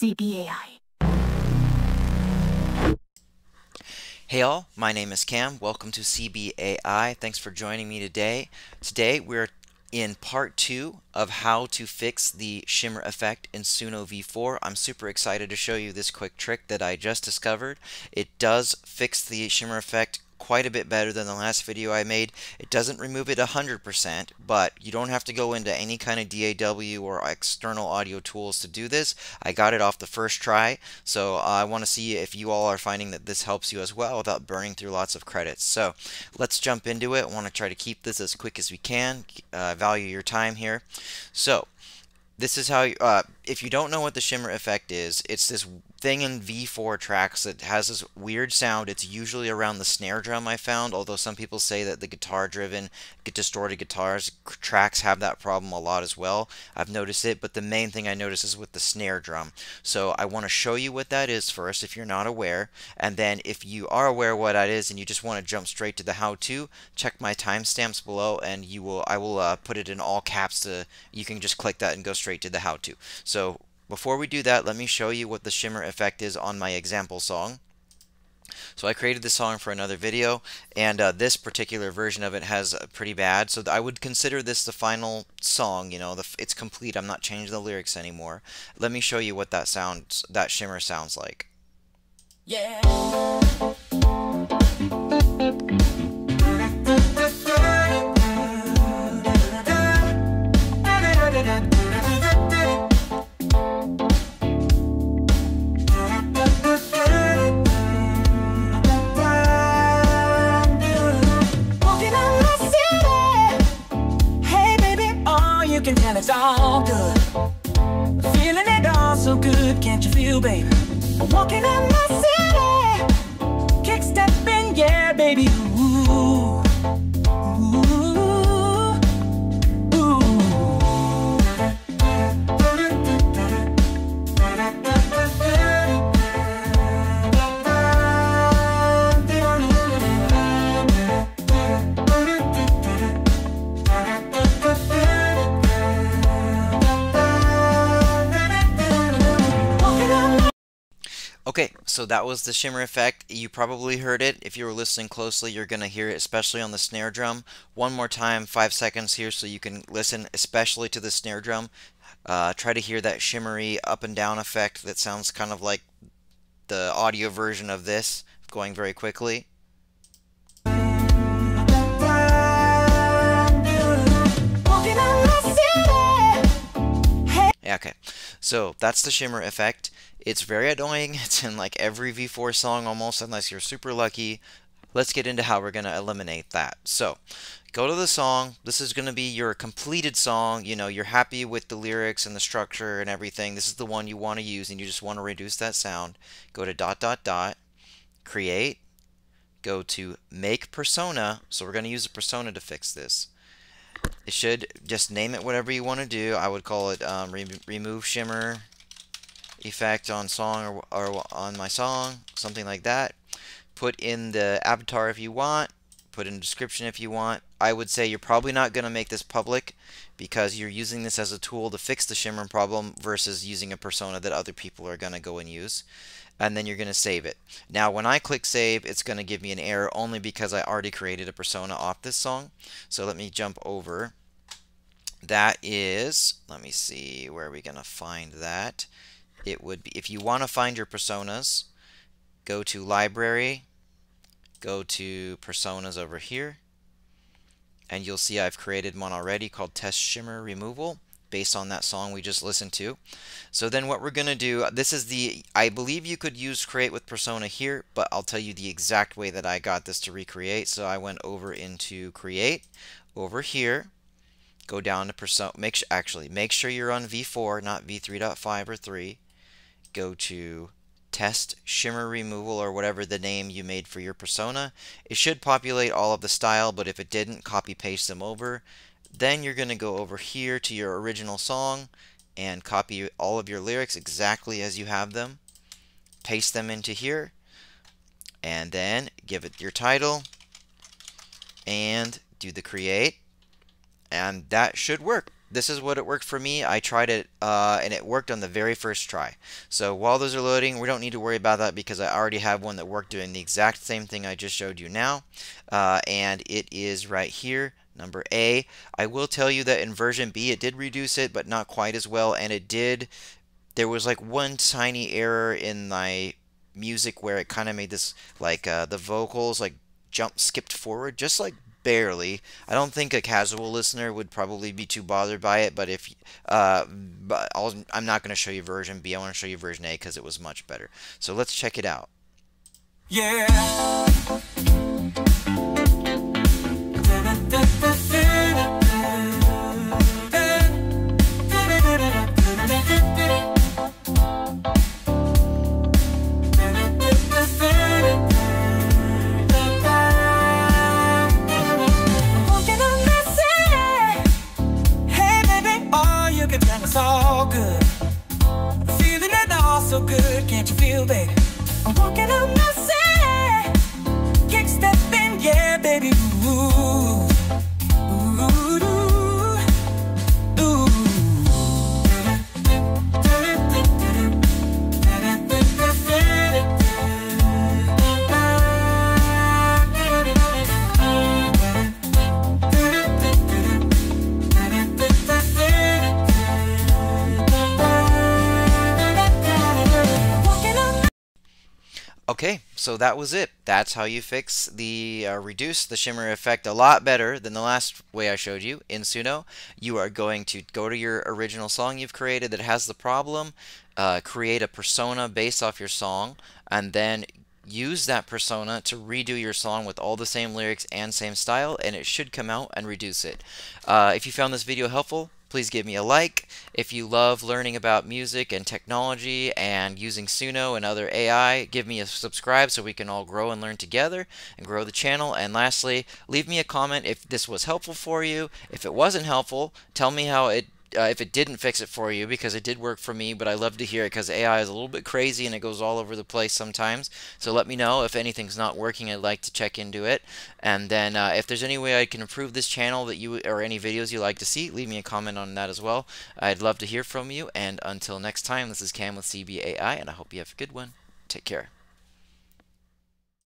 CBAI. Hey all, my name is Cam. Welcome to CBAI. Thanks for joining me today. Today we're in part 2 of how to fix the shimmer effect in Suno V4. I'm super excited to show you this quick trick that I just discovered. It does fix the shimmer effect quite a bit better than the last video I made. It doesn't remove it 100%, but you don't have to go into any kind of DAW or external audio tools to do this. I got it off the first try, so I want to see if you all are finding that this helps you as well without burning through lots of credits. So let's jump into it. I want to try to keep this as quick as we can. Value your time here. So this is how, if you don't know what the shimmer effect is, it's this thing in V4 tracks that has this weird sound. It's usually around the snare drum, I found, although some people say that the guitar-driven, distorted guitars tracks have that problem a lot as well. I've noticed it, but the main thing I notice is with the snare drum. So I want to show you what that is first if you're not aware, and then if you are aware what that is and you just want to jump straight to the how-to, check my timestamps below and you will, I will put it in all caps to, you can just click that and go straight to the how-to. So before we do that, let me show you what the shimmer effect is on my example song. So I created this song for another video, and this particular version of it has pretty bad, so I would consider this the final song, you know, it's complete. I'm not changing the lyrics anymore. Let me show you what that sound, that shimmer sounds like. Yeah. And it's all good, feeling it all so good, can't you feel, baby? Walking in the city, kick stepping, yeah, baby. Ooh, ooh, ooh. Okay, so that was the shimmer effect. You probably heard it. If you were listening closely, you're going to hear it, especially on the snare drum. One more time, 5 seconds here, so you can listen especially to the snare drum. Try to hear that shimmery up and down effect that sounds kind of like the audio version of this, going very quickly. Okay, so that's the shimmer effect. It's very annoying. It's in like every V4 song almost, unless you're super lucky. Let's get into how we're going to eliminate that. So go to the song. This is going to be your completed song. You know, you're happy with the lyrics and the structure and everything. This is the one you want to use, and you just want to reduce that sound. Go to ... create, go to make persona. So we're going to use a persona to fix this. It should just name it whatever you want to do. I would call it remove shimmer effect on song or on my song, something like that. Put in the avatar if you want. Put in description if you want. I would say you're probably not going to make this public because you're using this as a tool to fix the shimmer problem versus using a persona that other people are going to go and use. And then you're going to save it. Now when I click save, it's going to give me an error only because I already created a persona off this song. So let me jump over. That is, let me see, where are we going to find that? It would be, if you want to find your personas, go to library, go to personas over here, and you'll see I've created one already called test shimmer removal, based on that song we just listened to. So then what we're going to do, this is the, I believe you could use create with persona here, but I'll tell you the exact way that I got this to recreate. So I went over into create, over here, go down to persona, make sure you're on V4, not V3.5 or 3, go to test shimmer removal or whatever the name you made for your persona. It should populate all of the style, but if it didn't, copy paste them over. Then you're going to go over here to your original song and copy all of your lyrics exactly as you have them, paste them into here, and then give it your title and do the create, and that should work. This is what it worked for me. I tried it and it worked on the very first try. So while those are loading, we don't need to worry about that because I already have one that worked doing the exact same thing I just showed you now. And it is right here, number A. I will tell you that in version B it did reduce it, but not quite as well. And it did, there was like one tiny error in my music where it kind of made this like the vocals like skipped forward just like barely. I don't think a casual listener would probably be too bothered by it, but if I'm not going to show you version B, I want to show you version A because it was much better. So let's check it out. Yeah. Okay, so that was it. That's how you fix the reduce the shimmer effect a lot better than the last way I showed you in Suno. You are going to go to your original song you've created that has the problem, create a persona based off your song, and then use that persona to redo your song with all the same lyrics and same style, and it should come out and reduce it. If you found this video helpful, please give me a like. If you love learning about music and technology and using Suno and other AI, give me a subscribe so we can all grow and learn together and grow the channel. And lastly, leave me a comment if this was helpful for you. If it wasn't helpful, tell me how it if it didn't fix it for you, because it did work for me, but I love to hear it because AI is a little bit crazy and it goes all over the place sometimes. So let me know if anything's not working. I'd like to check into it. And then if there's any way I can improve this channel that you or any videos you like to see, leave me a comment on that as well. I'd love to hear from you. And until next time, this is Cam with CBAI, and I hope you have a good one. Take care.